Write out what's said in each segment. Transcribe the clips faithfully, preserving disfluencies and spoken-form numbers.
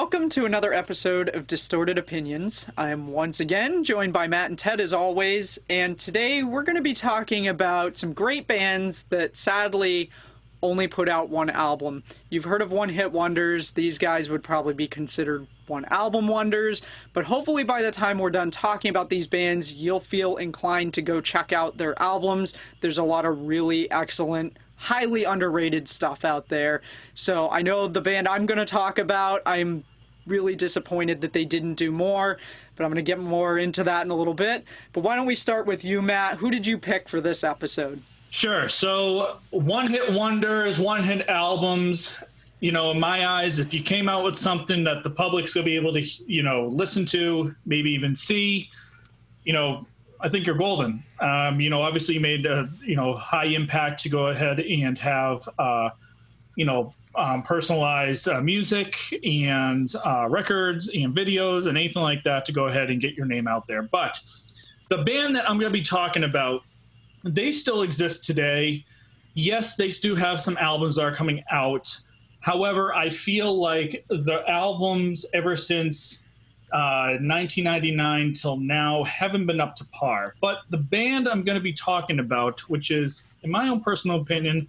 Welcome to another episode of Distorted Opinions. I am once again joined by Matt and Ted as always, and today we're going to be talking about some great bands that sadly only put out one album. You've heard of one-hit wonders. These guys would probably be considered one-album wonders, but hopefully by the time we're done talking about these bands, you'll feel inclined to go check out their albums. There's a lot of really excellent, highly underrated stuff out there. So I know the band I'm going to talk about, I'm really disappointed that they didn't do more, but I'm going to get more into that in a little bit. But why don't we start with you, Matt? Who did you pick for this episode? Sure. So one-hit wonders, one-hit albums, you know, in my eyes, if you came out with something that the public's going to be able to, you know, listen to, maybe even see, you know, I think you're golden. Um, you know, obviously you made a, you know, high impact to go ahead and have, uh, you know, um, personalized uh, music and uh, records and videos and anything like that to go ahead and get your name out there. But the band that I'm going to be talking about, they still exist today. Yes, they do have some albums that are coming out. However, I feel like the albums ever since Uh, nineteen ninety-nine till now haven't been up to par. But the band I'm going to be talking about, which is, in my own personal opinion,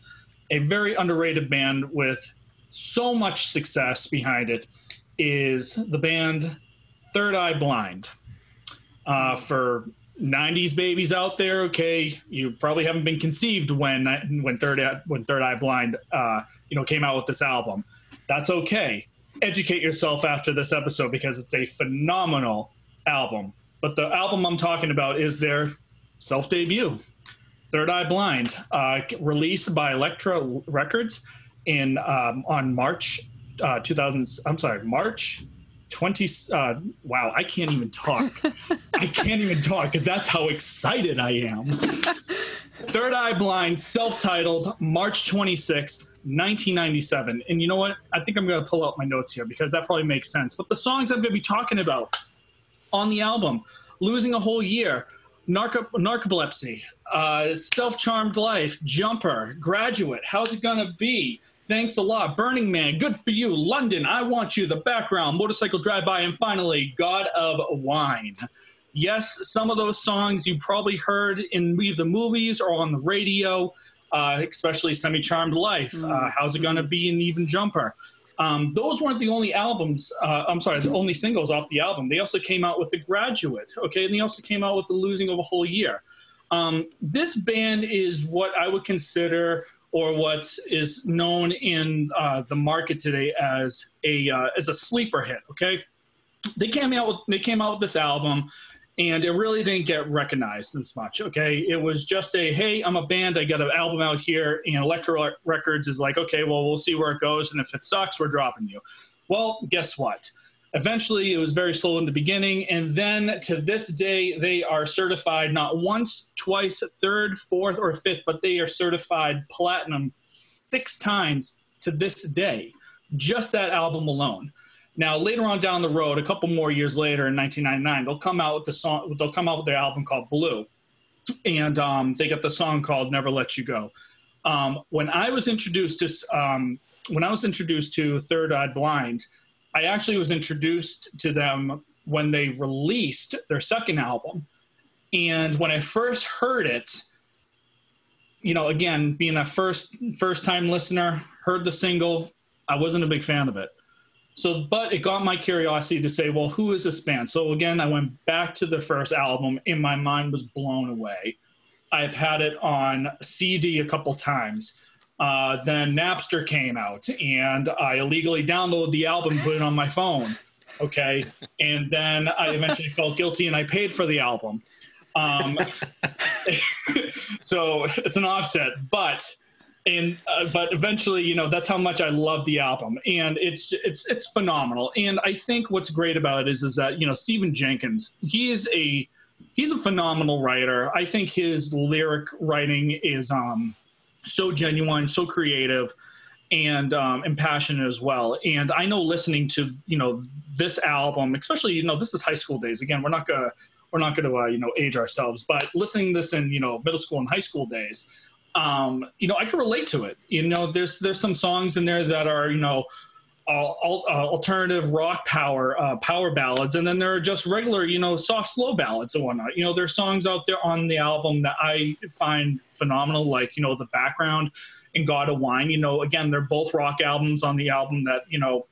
a very underrated band with so much success behind it, is the band Third Eye Blind. Uh, for nineties babies out there, okay, you probably haven't been conceived when when Third Eye, when Third Eye Blind uh, you know, came out with this album. That's okay. Educate yourself after this episode because it's a phenomenal album. But the album I'm talking about is their self-debut, Third Eye Blind, uh, released by Elektra Records in um, on March uh, two thousand. I'm sorry, March twenty. Uh, wow, I can't even talk. I can't even talk. That's how excited I am. Third Eye Blind, self-titled, March twenty-sixth, nineteen ninety-seven. And you know what? I think I'm going to pull out my notes here because that probably makes sense. But the songs I'm going to be talking about on the album, Losing a Whole Year, Narco- Narcolepsy, uh, Self-Charmed Life, Jumper, Graduate, How's It Gonna Be, Thanks a Lot, Burning Man, Good For You, London, I Want You, The Background, Motorcycle Drive-By, and finally, God of Wine. Yes, some of those songs you probably heard in either movies or on the radio, uh, especially Semi-Charmed Life, mm-hmm. uh, How's It Gonna Be, and even Jumper. Um, those weren't the only albums, uh, I'm sorry, the only singles off the album. They also came out with The Graduate, okay, and they also came out with The Losing of a Whole Year. Um, this band is what I would consider, or what is known in uh, the market today as a uh, as a sleeper hit, okay? They came out with, they came out with this album, and it really didn't get recognized as much, okay? It was just a, hey, I'm a band, I got an album out here, and Elektra Records is like, okay, well, we'll see where it goes, and if it sucks, we're dropping you. Well, guess what? Eventually, it was very slow in the beginning, and then to this day, they are certified not once, twice, third, fourth, or fifth, but they are certified platinum six times to this day, just that album alone. Now, later on down the road, a couple more years later in nineteen ninety-nine, they'll come out with the song. They'll come out with their album called Blue, and um, they got the song called Never Let You Go. Um, when I was introduced to um, when I was introduced to Third Eye Blind, I actually was introduced to them when they released their second album, and when I first heard it, you know, again being a first first time listener, heard the single, I wasn't a big fan of it. So, but it got my curiosity to say, well, who is this band? So again, I went back to the first album and my mind was blown away. I've had it on C D a couple times. Uh, then Napster came out and I illegally downloaded the album, put it on my phone. Okay. And then I eventually felt guilty and I paid for the album. Um, so it's an offset, but And, uh, but eventually, you know, that's how much I love the album. And it's it's it's phenomenal. And I think what's great about it is, is that, you know, Stephen Jenkins, he is a he's a phenomenal writer. I think his lyric writing is um, so genuine, so creative and um, and passionate as well. And I know listening to, you know, this album, especially, you know, this is high school days. Again, we're not going to we're not going to, uh, you know, age ourselves. But listening to this in, you know, middle school and high school days, Um, you know, I can relate to it. You know, there's there's some songs in there that are, you know, Alt, uh, alternative rock power uh, power ballads, and then there are just regular, you know, soft slow ballads and whatnot. You know, there's songs out there on the album that I find phenomenal, like, you know, The Background and God of Wine. You know, again, they're both rock albums on the album that, you know,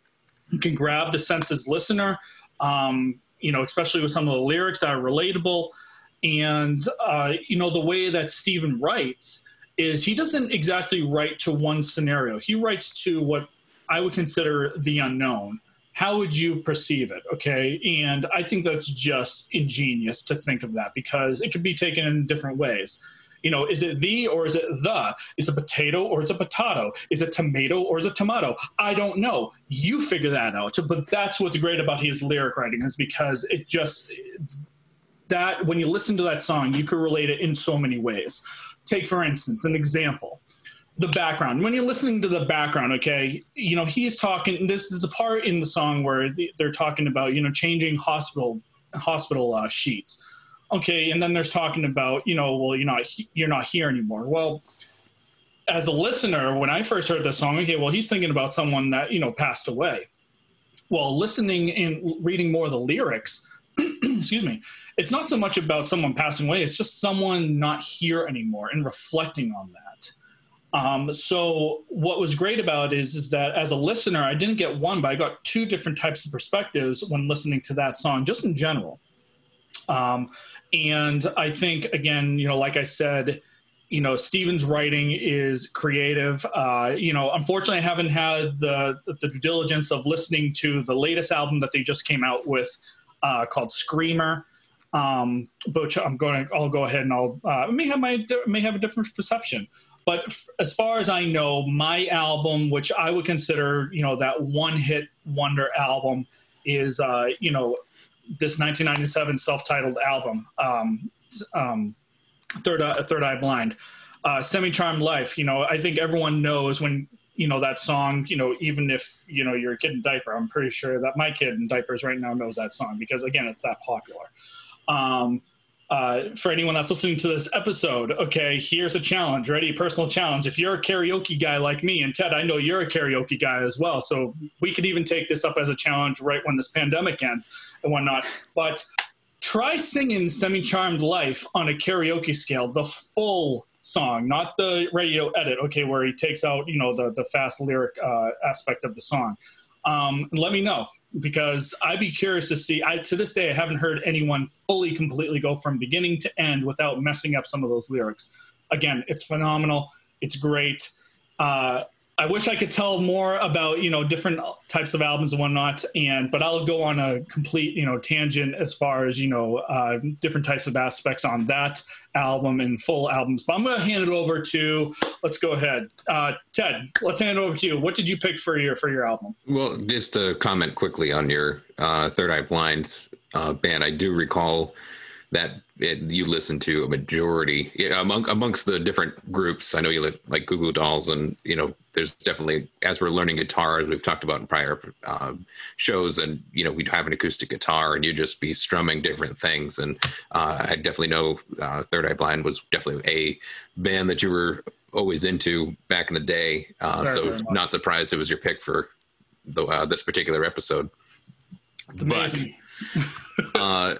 can grab the senses listener, um, you know, especially with some of the lyrics that are relatable. And, uh, you know, the way that Stephen writes is he doesn't exactly write to one scenario. He writes to what I would consider the unknown. How would you perceive it? Okay. And I think that's just ingenious to think of that, because it could be taken in different ways. You know, is it the, or is it the? Is it potato, or is it potato? Is it tomato, or is it tomato? I don't know. You figure that out. But that's what's great about his lyric writing, is because it just, that when you listen to that song, you can relate it in so many ways. Take, for instance, an example. The background. When you're listening to The Background, okay, you know, he's talking, there's, there's a part in the song where they're talking about, you know, changing hospital hospital uh, sheets. Okay, and then there's talking about, you know, well, you're not, you're not here anymore. Well, as a listener, when I first heard this song, okay, well, he's thinking about someone that, you know, passed away. Well, listening and reading more of the lyrics, excuse me, it's not so much about someone passing away, it's just someone not here anymore and reflecting on that. Um, so what was great about it is, is that as a listener, I didn't get one, but I got two different types of perspectives when listening to that song, just in general. Um, and I think, again, you know, like I said, you know, Stephen's writing is creative. Uh, you know, unfortunately, I haven't had the, the due diligence of listening to the latest album that they just came out with, uh, called Screamer. Um, but I'm going to, I'll go ahead and I'll, uh, may have my, may have a different perception. But f- as far as I know, my album, which I would consider, you know, that one-hit wonder album, is, uh, you know, this nineteen ninety-seven self-titled album, um, um, Third Eye, Third Eye Blind, uh, Semi-Charmed Life. You know, I think everyone knows when, you know, that song, you know, even if, you know, you're a kid in diaper, I'm pretty sure that my kid in diapers right now knows that song because, again, it's that popular. Um Uh, for anyone that's listening to this episode, okay, here's a challenge. Ready? Personal challenge. If you're a karaoke guy like me, and Ted, I know you're a karaoke guy as well, so we could even take this up as a challenge right when this pandemic ends and whatnot. But try singing Semi-Charmed Life on a karaoke scale, the full song, not the radio edit, okay, where he takes out, you know, the, the fast lyric uh, aspect of the song. Um, let me know, because I'd be curious to see. I, to this day, I haven't heard anyone fully, completely go from beginning to end without messing up some of those lyrics. Again, it's phenomenal. It's great. Uh, I wish I could tell more about, you know, different types of albums and whatnot, and, but I'll go on a complete, you know, tangent as far as, you know, uh, different types of aspects on that album and full albums. But I'm going to hand it over to, let's go ahead. Uh, Ted, let's hand it over to you. What did you pick for your, for your album? Well, just to comment quickly on your uh, Third Eye Blind uh, band, I do recall that it, you listen to a majority yeah, among, amongst the different groups. I know you live, like Goo Goo Dolls, and, you know, there's definitely, as we're learning guitar, as we've talked about in prior uh, shows, and, you know, we'd have an acoustic guitar and you'd just be strumming different things. And uh, I definitely know uh, Third Eye Blind was definitely a band that you were always into back in the day. Uh, very, so very not much. Surprised it was your pick for the, uh, this particular episode. It's amazing. But, uh,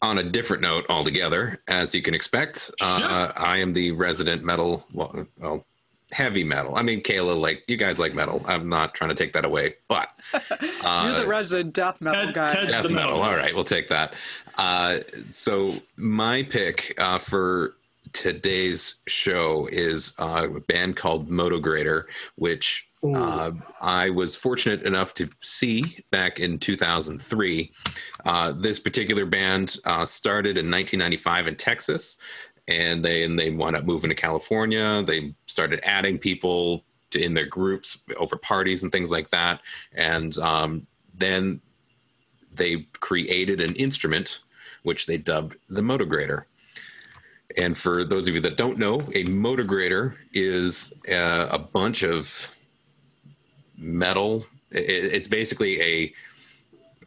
on a different note altogether, as you can expect, uh, sure. I am the resident metal, well, well, heavy metal. I mean, Kayla, like, you guys like metal. I'm not trying to take that away, but... Uh, you're the resident death metal Ted, guy. Ted's death the metal. metal. All right, we'll take that. Uh, so my pick uh, for today's show is uh, a band called Motograter, which uh, I was fortunate enough to see back in two thousand three. Uh, this particular band uh, started in nineteen ninety-five in Texas, and they and they wound up moving to California. They started adding people to, in their groups over parties and things like that. And um, then they created an instrument, which they dubbed the Motograter. And for those of you that don't know, a Motograter is uh, a bunch of metal. It, it's basically a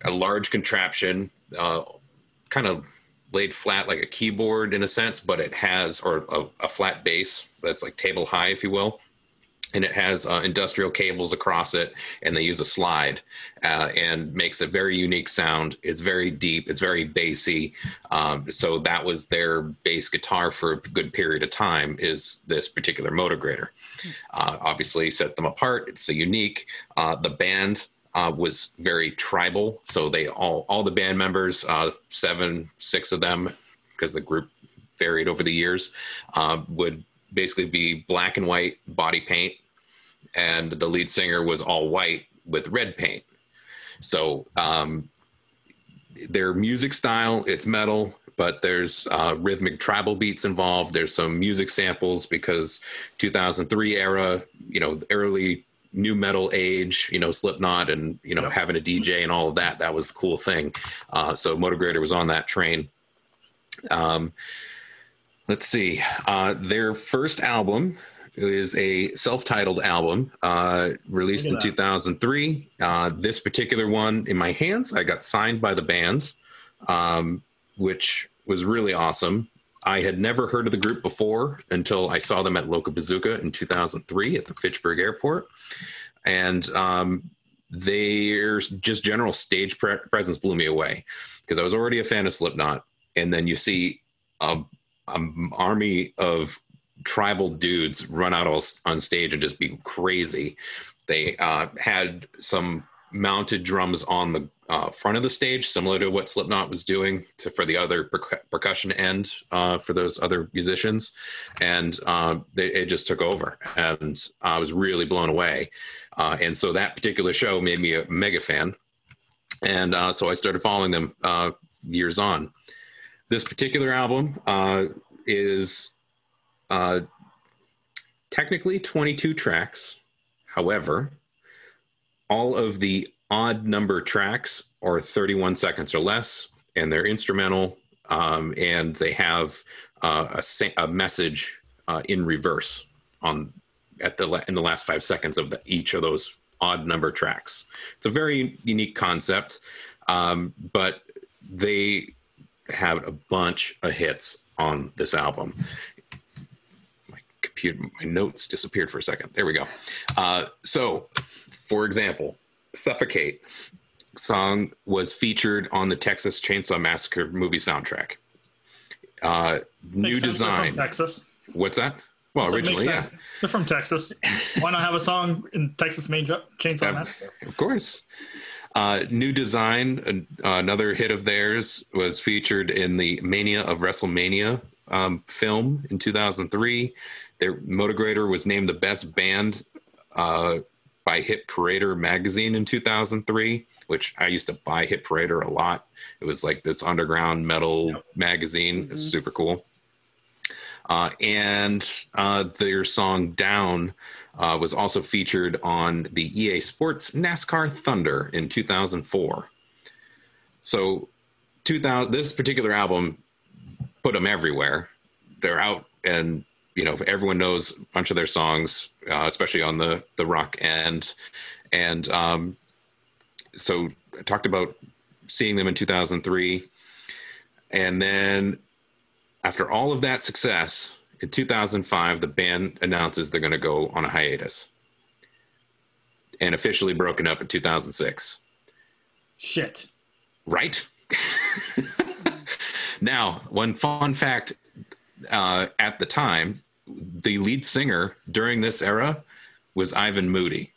a large contraption, uh, kind of laid flat like a keyboard in a sense, but it has, or a, a flat bass that's like table high, if you will. and it has uh, industrial cables across it, and they use a slide uh, and makes a very unique sound. It's very deep. It's very bassy. Um, so that was their bass guitar for a good period of time, is this particular Motograter. Uh, obviously set them apart. It's a unique. Uh, the band uh, was very tribal. So they all, all the band members, uh, seven, six of them, because the group varied over the years, uh, would basically be black and white body paint. And the lead singer was all white with red paint. So um, their music style, it's metal, but there's uh, rhythmic tribal beats involved. There's some music samples because two thousand three era, you know, early new metal age, you know, Slipknot and, you know, yep. having a D J and all of that, that was the cool thing. Uh, so Motograter was on that train. Um, let's see, uh, their first album is a self-titled album, uh, released in two thousand three. Uh, this particular one in my hands, I got signed by the band, um, which was really awesome. I had never heard of the group before until I saw them at Locobazooka in two thousand three at the Fitchburg Airport. And, um, their just general stage pre- presence blew me away because I was already a fan of Slipknot. And then you see a, a army of tribal dudes run out all, on stage and just be crazy. They uh, had some mounted drums on the uh, front of the stage, similar to what Slipknot was doing to, for the other per- percussion end uh, for those other musicians. And uh, they, it just took over. And I was really blown away. Uh, and so that particular show made me a mega fan. And uh, so I started following them uh, years on. This particular album uh, is uh, technically twenty-two tracks. However, all of the odd number tracks are thirty-one seconds or less, and they're instrumental, um, and they have uh, a, a message uh, in reverse on at the in the last five seconds of the, each of those odd number tracks. It's a very unique concept, um, but they have a bunch of hits on this album. My computer, my notes disappeared for a second. There we go. Uh, so, for example, Suffocate song was featured on the Texas Chainsaw Massacre movie soundtrack. Uh, new Design. From Texas. What's that? Well, so originally, yeah. They're from Texas. Why not have a song in Texas Main Chainsaw Massacre? Of course. Uh, New Design, uh, another hit of theirs, was featured in the Mania of WrestleMania um, film in two thousand three. Their Motograter was named the best band uh, by Hit Parader magazine in two thousand three, which I used to buy Hit Parader a lot. It was like this underground metal yep. magazine. Mm-hmm. It was super cool. Uh, and uh, their song Down Uh, was also featured on the E A Sports NASCAR Thunder in two thousand four. So two thousand, this particular album put them everywhere. They're out and, you know, everyone knows a bunch of their songs, uh, especially on the, the rock end. And um, so I talked about seeing them in two thousand three. And then after all of that success, in two thousand five, the band announces they're going to go on a hiatus and officially broken up in two thousand six. Shit. Right? Now, one fun fact, uh, at the time, the lead singer during this era was Ivan Moody.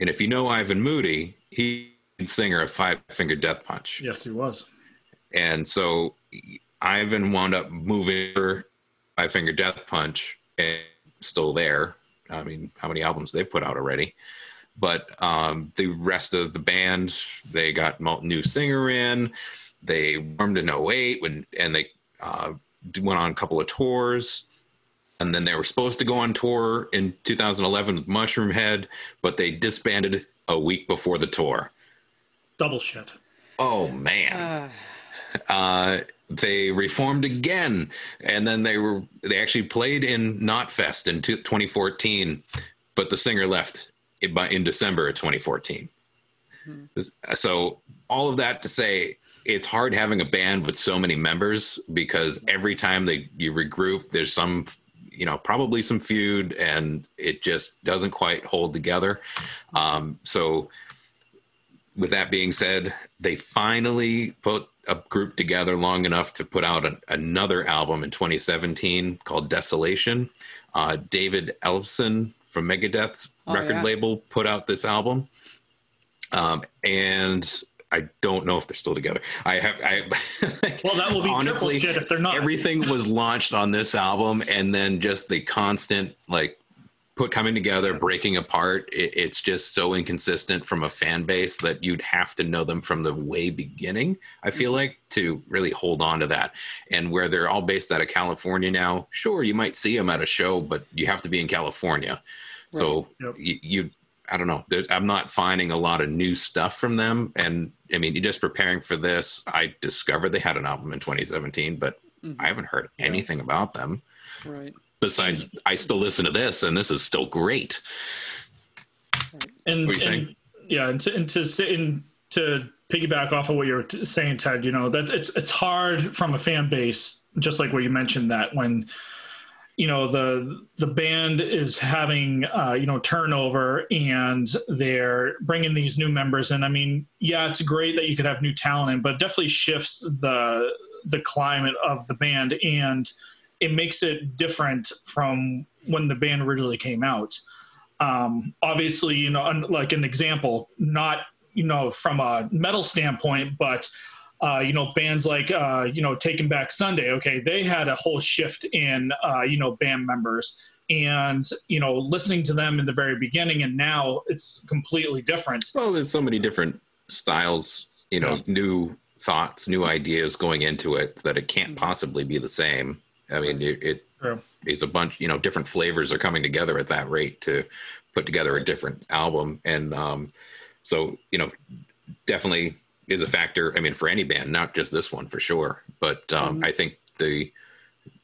And if you know Ivan Moody, he's the singer of Five Finger Death Punch. Yes, he was. And so Ivan wound up moving her Five Finger Death Punch and still there. I mean, how many albums they put out already? But um, the rest of the band, they got new singer in. They formed in oh eight when, and they uh, went on a couple of tours. And then they were supposed to go on tour in two thousand eleven with Mushroomhead, but they disbanded a week before the tour. Double shit. Oh, man. Uh, uh they reformed again, and then they were they actually played in Knotfest in twenty fourteen, but the singer left in, by, in December of twenty fourteen. Mm-hmm. So all of that to say, it's hard having a band with so many members because every time they you regroup, there's some you know, probably some feud, and it just doesn't quite hold together. Um, so with that being said, they finally put a group together long enough to put out an, another album in twenty seventeen called Desolation. Uh, David Elfson from Megadeth's oh, record yeah. label put out this album. Um, and I don't know if they're still together. I have, I, like, well, that will be honestly, triple shit if they're not. Everything was launched on this album, and then just the constant, like, put coming together, breaking apart. It, it's just so inconsistent from a fan base that you'd have to know them from the way beginning, I feel like, to really hold on to that. And where they're all based out of California now, sure, you might see them at a show, but you have to be in California. Right. So yep. you, you I don't know. There's, I'm not finding a lot of new stuff from them. And I mean, just preparing for this, I discovered they had an album in twenty seventeen, but mm-hmm. I haven't heard anything yeah. about them. Right. Besides, I still listen to this, and this is still great. Right. And, what are you saying? And, yeah. And to, and to, and to piggyback off of what you were t- saying, Ted, you know, that it's, it's hard from a fan base, just like what you mentioned, that when, you know, the the band is having, uh, you know, turnover, and they're bringing these new members in. I mean, yeah, it's great that you could have new talent in, but it definitely shifts the the climate of the band, and it makes it different from when the band originally came out. Um, obviously, you know, un- like an example, not, you know, from a metal standpoint, but Uh, you know, bands like, uh, you know, Taking Back Sunday, okay, they had a whole shift in, uh, you know, band members, and, you know, listening to them in the very beginning, and now it's completely different. Well, there's so many different styles, you know, yeah. new thoughts, new ideas going into it that it can't possibly be the same. I mean, it, it is a bunch, you know, different flavors are coming together at that rate to put together a different album. And um, so, you know, definitely is a factor. I mean, for any band, not just this one for sure, but um, mm-hmm. I think the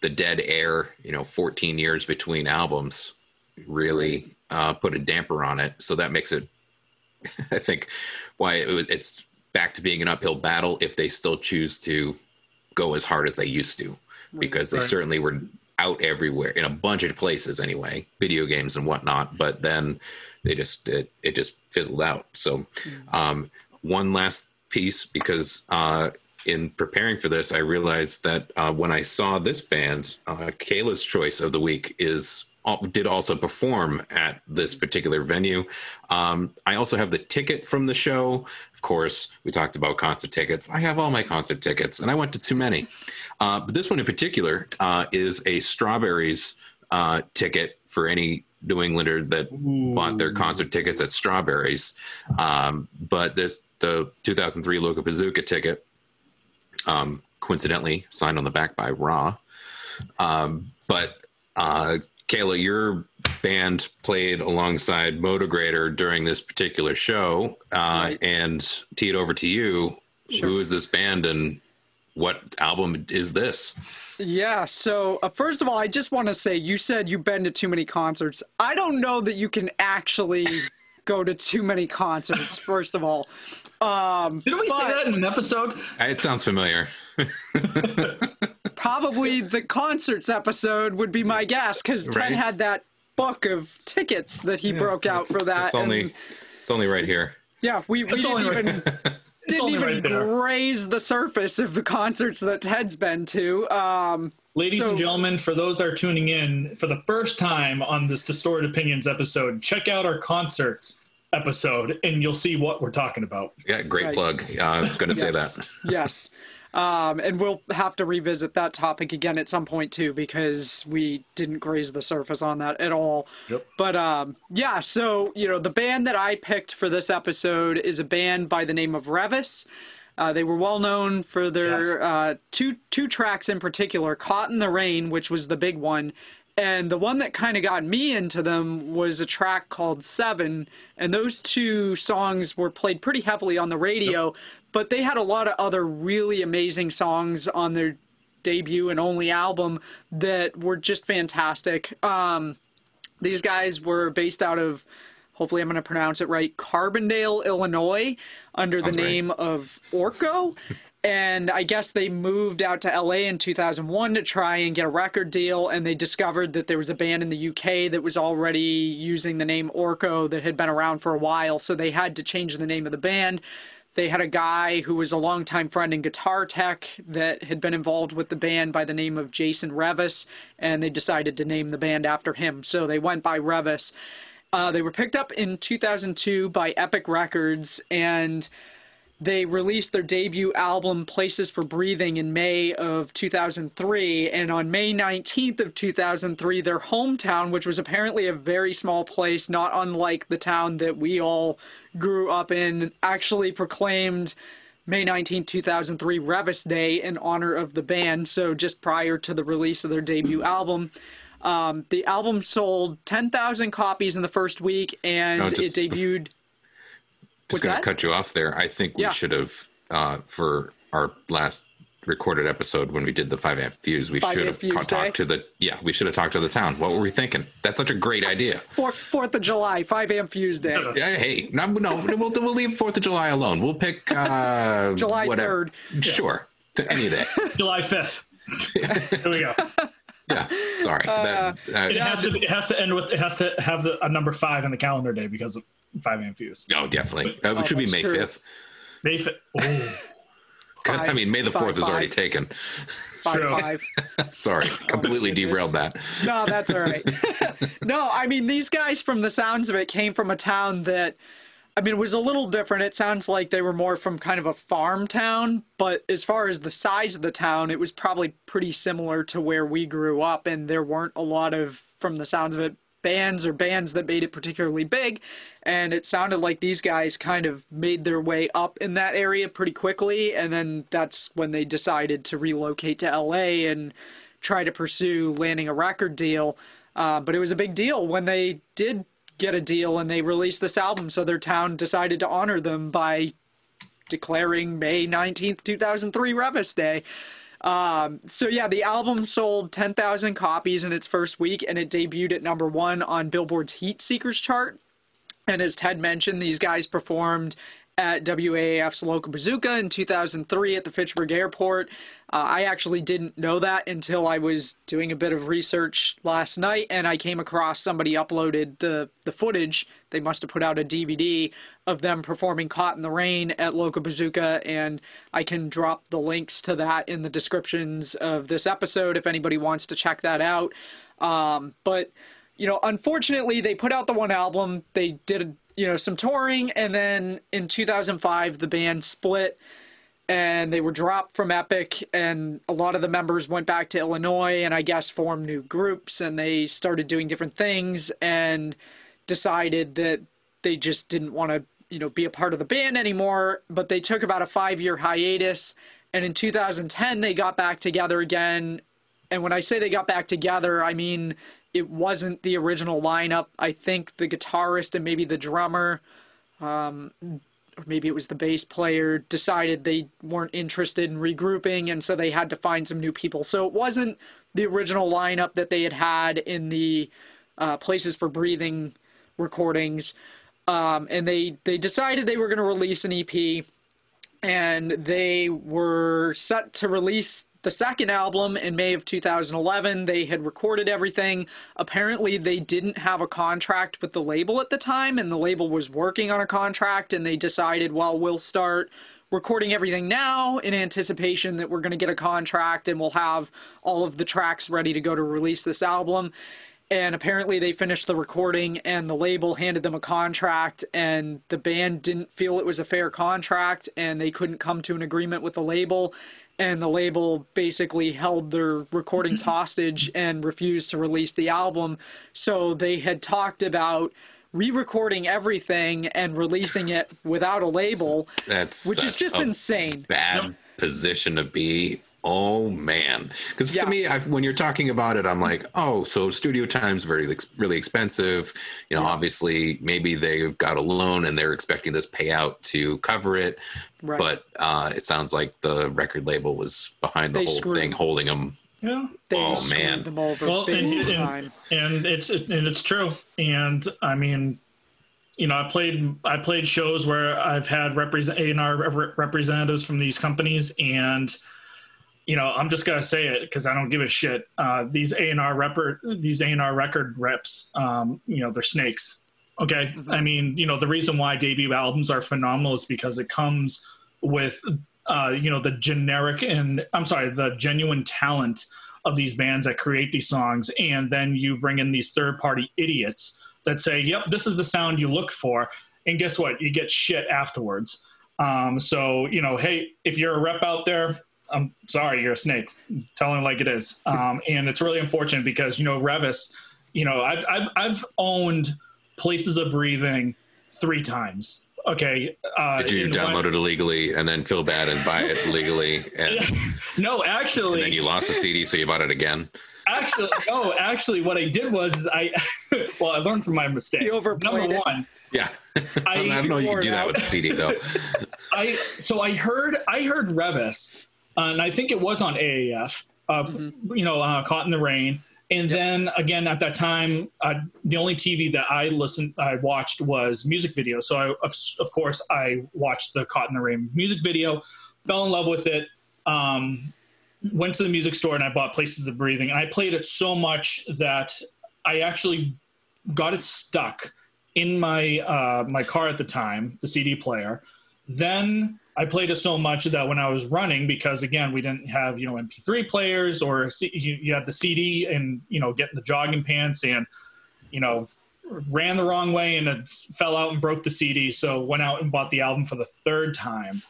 the dead air, you know, fourteen years between albums really uh, put a damper on it. So that makes it, I think, why it was, it's back to being an uphill battle if they still choose to go as hard as they used to, right. because they right. certainly were out everywhere in a bunch of places anyway, video games and whatnot, but then they just, it, it just fizzled out. So um, one last piece, because uh, in preparing for this, I realized that uh, when I saw this band, uh, Kayla's Choice of the Week is did also perform at this particular venue. Um, I also have the ticket from the show. Of course, we talked about concert tickets. I have all my concert tickets, and I went to too many. Uh, but this one in particular uh, is a Strawberries uh, ticket for any New Englander that Ooh. Bought their concert tickets at Strawberries. Um, but this the two thousand three Locobazooka ticket, um, coincidentally signed on the back by Ra. Um, but uh, Kayla, your band played alongside Motograter during this particular show, uh, right. and tee it over to you. Sure. Who is this band, and what album is this? Yeah, so uh, first of all, I just want to say, you said you've been to too many concerts. I don't know that you can actually go to too many concerts, first of all. Um, Didn't we but, say that in an episode? It sounds familiar. Probably the concerts episode would be my guess, because right? Ted had that book of tickets that he yeah, broke out for that. It's only, and, it's only right here. Yeah, we, we didn't even... didn't even right raise the surface of the concerts that Ted's been to. Um, Ladies so, and gentlemen, for those that are tuning in for the first time on this Distorted Opinions episode, check out our concerts episode, and you'll see what we're talking about. Yeah, great right. plug. Yeah, I was going to yes. say that. yes. Um, and we'll have to revisit that topic again at some point, too, because we didn't graze the surface on that at all. Yep. But, um, yeah, so, you know, the band that I picked for this episode is a band by the name of Revis. Uh, they were well known for their yes. uh, two two tracks in particular, Caught in the Rain, which was the big one. And the one that kind of got me into them was a track called Seven. And those two songs were played pretty heavily on the radio. Yep. But they had a lot of other really amazing songs on their debut and only album that were just fantastic. Um, these guys were based out of, hopefully I'm going to pronounce it right, Carbondale, Illinois, under the That's name right. of Orko. And I guess they moved out to L A in two thousand one to try and get a record deal, and they discovered that there was a band in the U K that was already using the name Orko that had been around for a while, so they had to change the name of the band. They had a guy who was a longtime friend in guitar tech that had been involved with the band by the name of Jason Revis, and they decided to name the band after him, so they went by Revis. Uh, they were picked up in two thousand two by Epic Records, and they released their debut album, Places for Breathing, in May of two thousand three, and on May nineteenth of two thousand three, their hometown, which was apparently a very small place, not unlike the town that we all grew up in, actually proclaimed May nineteenth, two thousand three, Revis Day in honor of the band, so just prior to the release of their debut album. Um, the album sold ten thousand copies in the first week, and no, just... it debuted... Just going to cut you off there. I think we yeah. should have, uh, for our last recorded episode when we did the five amp views, we five should have ca- talked to the yeah, we should have talked to the town. What were we thinking? That's such a great idea. Fourth, Fourth of July, five amp fuse day. Yeah, hey, no, no, we'll we'll leave Fourth of July alone. We'll pick uh, July third. Sure, yeah. Any day. July fifth. There we go. Yeah, sorry. Uh, that, uh, it has to. It has to end with. It has to have the, a number five on the calendar day because of five amp fuse. Oh, definitely. But, uh, it should oh, be May true. fifth. May fifth. Oh. I mean, May the fourth is already taken. Five, five. Sorry, completely oh, derailed that. No, that's all right. No, I mean, these guys, from the sounds of it, came from a town that, I mean, it was a little different. It sounds like they were more from kind of a farm town, but as far as the size of the town, it was probably pretty similar to where we grew up, and there weren't a lot of, from the sounds of it, bands or bands that made it particularly big, and it sounded like these guys kind of made their way up in that area pretty quickly, and then that's when they decided to relocate to L A and try to pursue landing a record deal. Uh, but it was a big deal when they did get a deal and they released this album, so their town decided to honor them by declaring May nineteenth, two thousand three Revis Day. Um, so yeah, the album sold ten thousand copies in its first week, and it debuted at number one on Billboard's Heat Seekers chart. And as Ted mentioned, these guys performed at W A A F's Locobazooka in two thousand three at the Fitchburg Airport. Uh, I actually didn't know that until I was doing a bit of research last night, and I came across somebody uploaded the, the footage. They must have put out a D V D of them performing Caught in the Rain at Locobazooka, and I can drop the links to that in the descriptions of this episode if anybody wants to check that out. Um, but, you know, unfortunately, they put out the one album. They did a you know, some touring, and then in two thousand five, the band split, and they were dropped from Epic, and a lot of the members went back to Illinois, and I guess formed new groups, and they started doing different things, and decided that they just didn't want to, you know, be a part of the band anymore, but they took about a five-year hiatus, and in two thousand ten, they got back together again, and when I say they got back together, I mean... it wasn't the original lineup. I think the guitarist and maybe the drummer, um, or maybe it was the bass player, decided they weren't interested in regrouping, and so they had to find some new people. So it wasn't the original lineup that they had had in the uh, Places for Breathing recordings. Um, and they, they decided they were going to release an E P, and they were set to release the second album in May of two thousand eleven. They had recorded everything. Apparently, they didn't have a contract with the label at the time, and the label was working on a contract, and they decided, well, we'll start recording everything now in anticipation that we're going to get a contract, and we'll have all of the tracks ready to go to release this album. And apparently they finished the recording, and the label handed them a contract, and the band didn't feel it was a fair contract, and they couldn't come to an agreement with the label. And the label basically held their recordings hostage and refused to release the album. So they had talked about re-recording everything and releasing it without a label, that's which is just insane. Bad yep. position to be. Oh, man. Because yeah. to me, I've, when you're talking about it, I'm like, oh, so studio time's very, really expensive. You know, yeah. obviously, maybe they've got a loan and they're expecting this payout to cover it. Right. But uh, it sounds like the record label was behind the they whole screwed. thing, holding them. Yeah. They oh, man. Them over well, big and, time. And, and, it's, and it's true. And, I mean, you know, I played I played shows where I've had represent A and R representatives from these companies, and you know, I'm just gonna say it because I don't give a shit. Uh, these A and R rep these A and R record reps, um, you know, they're snakes. Okay, mm-hmm. I mean, you know, the reason why debut albums are phenomenal is because it comes with, uh, you know, the generic and I'm sorry, the genuine talent of these bands that create these songs, and then you bring in these third-party idiots that say, "Yep, this is the sound you look for," and guess what? You get shit afterwards. Um, so, you know, hey, if you're a rep out there, I'm sorry, you're a snake. Tell them like it is, um, and it's really unfortunate because you know Revis, you know, I've I've I've owned Places of Breathing three times. Okay. Uh, Did you download it illegally and then feel bad and buy it illegally? And, yeah. No, actually. And then you lost the C D, so you bought it again. Actually, no, actually, what I did was I, well, I learned from my mistake. You overplayed Number one. It. Yeah. I, I don't know you can do that with the C D, though. I So I heard I heard Revis, uh, and I think it was on A A F, uh, mm-hmm. you know, uh, Caught in the Rain. And yep. then again, at that time, uh, the only T V that I listened, I watched was music videos. So I, of, of course, I watched the Caught in the Rain music video, fell in love with it, um, went to the music store and I bought Places of Breathing. And I played it so much that I actually got it stuck in my, uh, my car at the time, the C D player. Then I played it so much that when I was running, because again, we didn't have, you know, M P three players or C you, you had the C D and, you know, getting the jogging pants and, you know, ran the wrong way and it fell out and broke the C D. So went out and bought the album for the third time.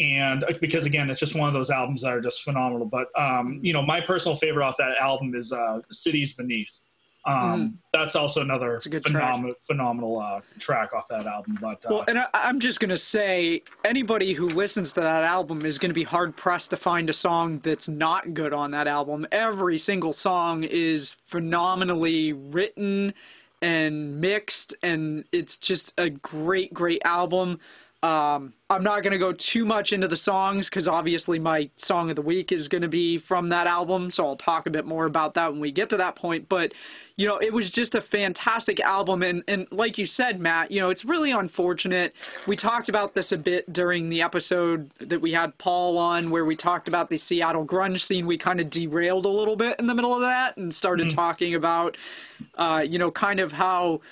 And because again, it's just one of those albums that are just phenomenal. But, um, you know, my personal favorite off that album is uh, Cities Beneath. Um, mm. That's also another that's a good phenom track. phenomenal uh, track off that album. But uh, well, and I, I'm just gonna say, anybody who listens to that album is gonna be hard pressed to find a song that's not good on that album. Every single song is phenomenally written and mixed, and it's just a great, great album. Um, I'm not gonna go too much into the songs because obviously my song of the week is gonna be from that album, so I'll talk a bit more about that when we get to that point. But you know, it was just a fantastic album, and and like you said, Matt, you know, it's really unfortunate. We talked about this a bit during the episode that we had Paul on, where we talked about the Seattle grunge scene. We kind of derailed a little bit in the middle of that and started mm-hmm. talking about, uh, you know, kind of how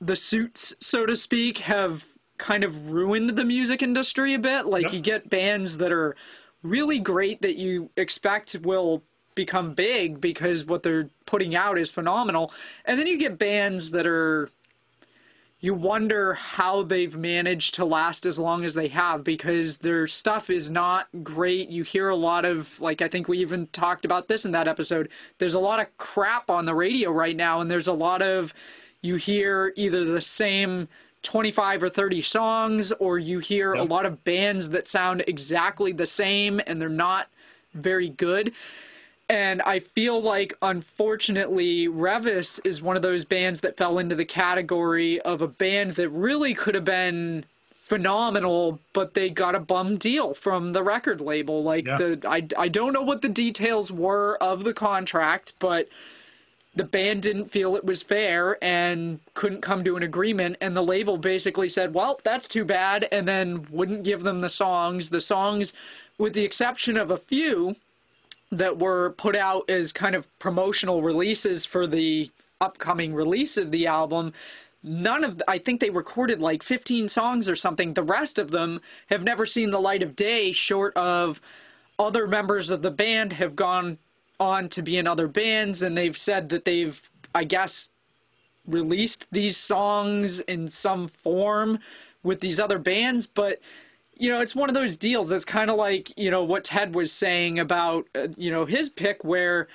the suits, so to speak, have kind of ruined the music industry a bit. Like yep. you get bands that are really great that you expect will become big because what they're putting out is phenomenal, and then you get bands that are, you wonder how they've managed to last as long as they have because their stuff is not great. You hear a lot of, like, I think we even talked about this in that episode, there's a lot of crap on the radio right now, and there's a lot of, you hear either the same twenty-five or thirty songs, or you hear yep. a lot of bands that sound exactly the same and they're not very good. And I feel like, unfortunately, Revis is one of those bands that fell into the category of a band that really could have been phenomenal, but they got a bum deal from the record label. Like yeah. the I, I don't know what the details were of the contract, but the band didn't feel it was fair and couldn't come to an agreement, and the label basically said, well, that's too bad, and then wouldn't give them the songs. The songs, with the exception of a few that were put out as kind of promotional releases for the upcoming release of the album, none of, I think they recorded like fifteen songs or something. The rest of them have never seen the light of day, short of other members of the band have gone on to be in other bands, and they've said that they've, I guess, released these songs in some form with these other bands. But you know, it's one of those deals. It's kind of like, you know, what Ted was saying about uh, you know, his pick, where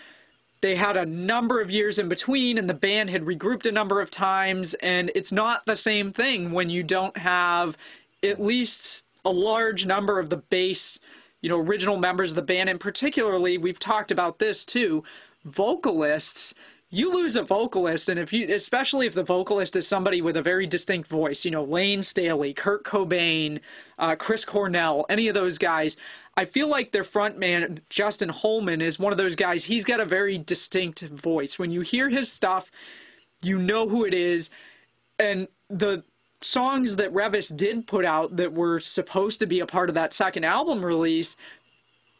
they had a number of years in between and the band had regrouped a number of times, and it's not the same thing when you don't have at least a large number of the base, you know, original members of the band. And particularly, we've talked about this too, vocalists. You lose a vocalist, and if you, especially if the vocalist is somebody with a very distinct voice, you know, Layne Staley, Kurt Cobain, uh, Chris Cornell, any of those guys, I feel like their front man, Justin Holman, is one of those guys. He's got a very distinct voice. When you hear his stuff, you know who it is. And the songs that Revis did put out that were supposed to be a part of that second album release,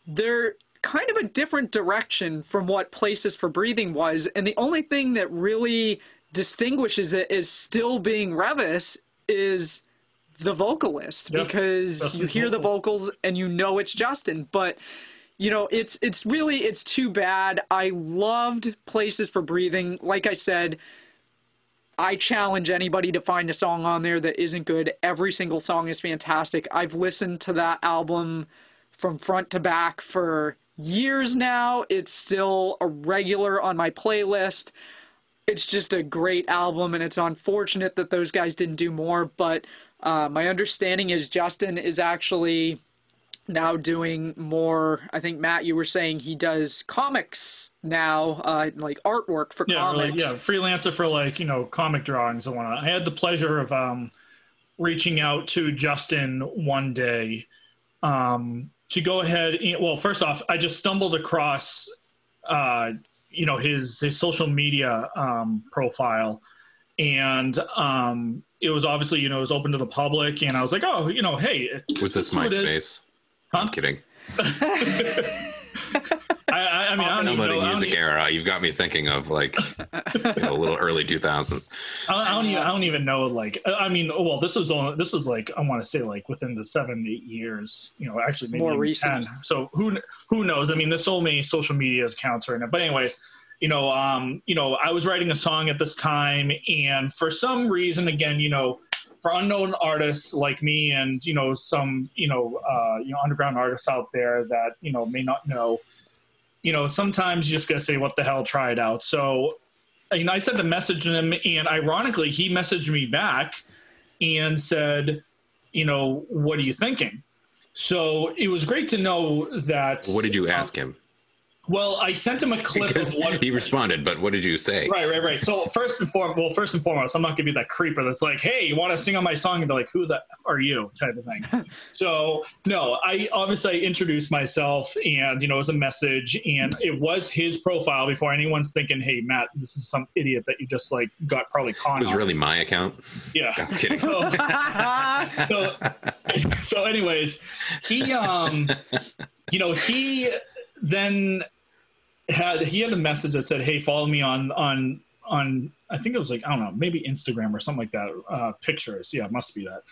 they're kind of a different direction from what Places for Breathing was. And the only thing that really distinguishes it as still being Revis is the vocalist, yeah. because That's you the hear vocals. the vocals and you know it's Justin. But, you know, it's it's really, it's too bad. I loved Places for Breathing. Like I said, I challenge anybody to find a song on there that isn't good. Every single song is fantastic. I've listened to that album from front to back for years now. It's still a regular on my playlist. It's just a great album, and it's unfortunate that those guys didn't do more, but uh, my understanding is Justin is actually now doing more. I think, Matt, you were saying he does comics now, uh, like artwork for yeah, comics. Really, yeah, freelancer for, like, you know, comic drawings and whatnot. I had the pleasure of um, reaching out to Justin one day um, to go ahead. And, well, first off, I just stumbled across, uh, you know, his, his social media um, profile. And um, it was obviously, you know, it was open to the public. And I was like, oh, you know, hey. Was this MySpace? Huh? I'm kidding. I, I, I mean, I don't even know. Nominating music era. You've got me thinking of, like, you know, a little early two thousands. I, I, don't even, I don't even know, like, I mean, well, this was, on, this was like, I want to say, like, within the seven, eight years, you know, actually maybe more recent. ten. So who who knows? I mean, there's so many social media accounts right now. But anyways, you know, um, you know, I was writing a song at this time, and for some reason, again, you know, for unknown artists like me and, you know, some, you know, uh, you know, underground artists out there that, you know, may not know, you know, sometimes you just gotta say, what the hell, try it out. So, you know, I sent a message to him, and ironically, he messaged me back and said, you know, what are you thinking? So it was great to know that. What did you ask um, him? Well, I sent him a clip because of what he responded, but what did you say? Right, right, right. So first and foremost, well, first and foremost, I'm not gonna be that creeper that's like, "Hey, you want to sing on my song?" and be like, "Who the f are you?" type of thing. So no, I obviously introduced myself, and you know, it was a message, and it was his profile before anyone's thinking, "Hey, Matt, this is some idiot that you just like got probably conned." It was really my account. Yeah, no, I'm kidding. So, so, so, anyways, he, um, you know, he then. Had he had a message that said, "Hey, follow me on on on." I think it was like I don't know, maybe Instagram or something like that. Uh, pictures, yeah, it must be that.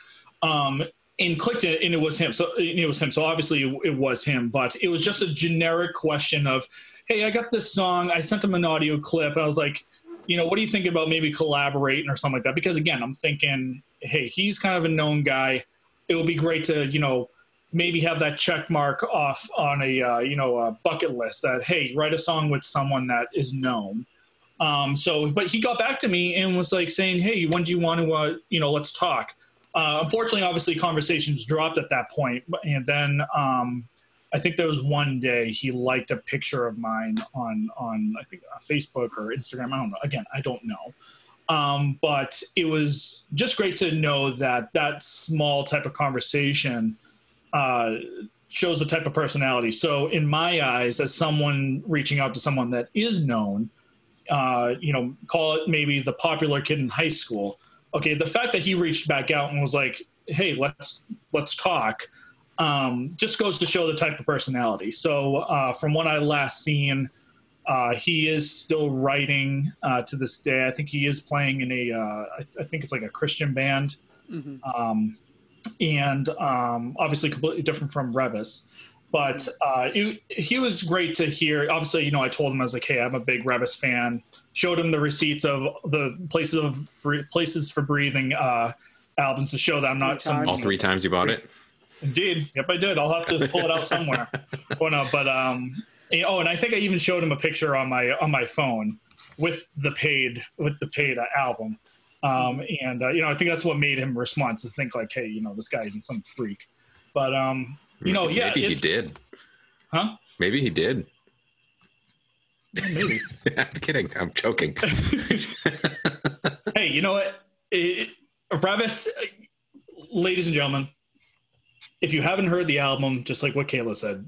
Um, and clicked it, and it was him. So it was him. So obviously it, it was him. But it was just a generic question of, "Hey, I got this song. I sent him an audio clip. And I was like, you know, what do you think about maybe collaborating or something like that?" Because again, I'm thinking, hey, he's kind of a known guy. It would be great to, you know, maybe have that check mark off on a, uh, you know, a bucket list that, hey, write a song with someone that is known. Um, so, but he got back to me and was like saying, hey, when do you want to, uh, you know, let's talk. Uh, unfortunately, obviously conversations dropped at that point. And then um, I think there was one day he liked a picture of mine on, on I think Facebook or Instagram. I don't know. Again, I don't know. Um, but it was just great to know that that small type of conversation Uh, shows the type of personality. So in my eyes, as someone reaching out to someone that is known, uh, you know, call it maybe the popular kid in high school. Okay, the fact that he reached back out and was like, hey, let's let's talk, um, just goes to show the type of personality. So uh, from what I last seen, uh, he is still writing uh, to this day. I think he is playing in a, uh, I, I think it's like a Christian band. Mm-hmm. Um and um obviously completely different from Revis, but uh it, he was great to hear. Obviously, you know, I told him, I was like, hey, I'm a big Revis fan, showed him the receipts of the places of places for breathing uh albums to show that I'm not some, all three times you bought it. Indeed, yep, I did. I'll have to pull it out somewhere. Oh no, but um and, oh and I think I even showed him a picture on my on my phone with the paid with the paid uh, album. Um, and, uh, you know, I think that's what made him respond, to think like, hey, you know, this guy isn't some freak. But, um, you know, yeah. Maybe he did. Huh? Maybe he did. Maybe. I'm kidding. I'm joking. Hey, you know what? It, Revis, ladies and gentlemen, if you haven't heard the album, just like what Kayla said,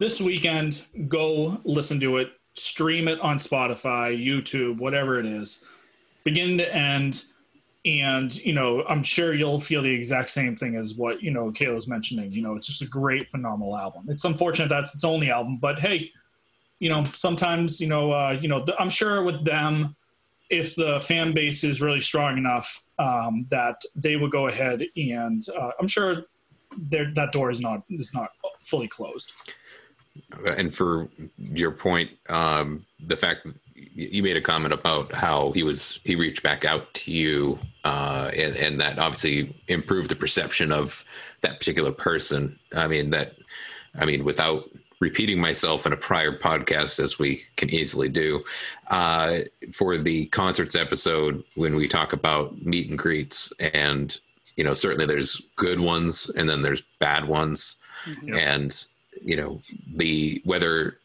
this weekend, go listen to it, stream it on Spotify, YouTube, whatever it is. Begin to end, And, you know, I'm sure you'll feel the exact same thing as what, you know, Kayla's mentioning. You know, it's just a great, phenomenal album. It's unfortunate that's its only album, but hey, you know, sometimes, you know, uh, you know, th- I'm sure with them, if the fan base is really strong enough, um, that they will go ahead and uh, I'm sure that door is not is not fully closed. And for your point, um, the fact that you made a comment about how he was he reached back out to you, uh, and, and that obviously improved the perception of that particular person. I mean that, I mean without repeating myself in a prior podcast, as we can easily do, uh, for the concerts episode when we talk about meet and greets, and you know certainly there's good ones and then there's bad ones, mm-hmm. and you know the whether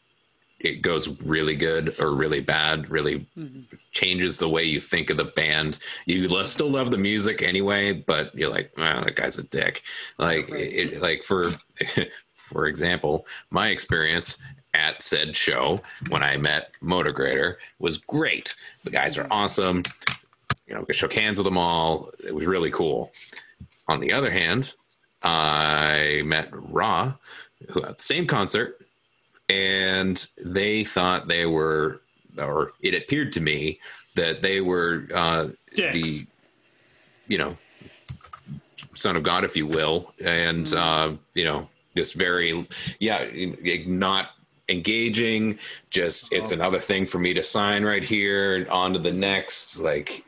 it goes really good or really bad really mm-hmm. changes the way you think of the band. You lo- still love the music anyway, but you're like, ah, that guy's a dick. Like, right. it, like for. For example, my experience at said show when I met Motograter was great. The guys are awesome. You know, I shook hands with them all. It was really cool. On the other hand, I met Ra, who at the same concert, and they thought they were, or it appeared to me that they were uh, the, you know, son of God, if you will, and uh, you know. Just very, yeah, not engaging. Just it's another thing for me to sign right here and on to the next. Like,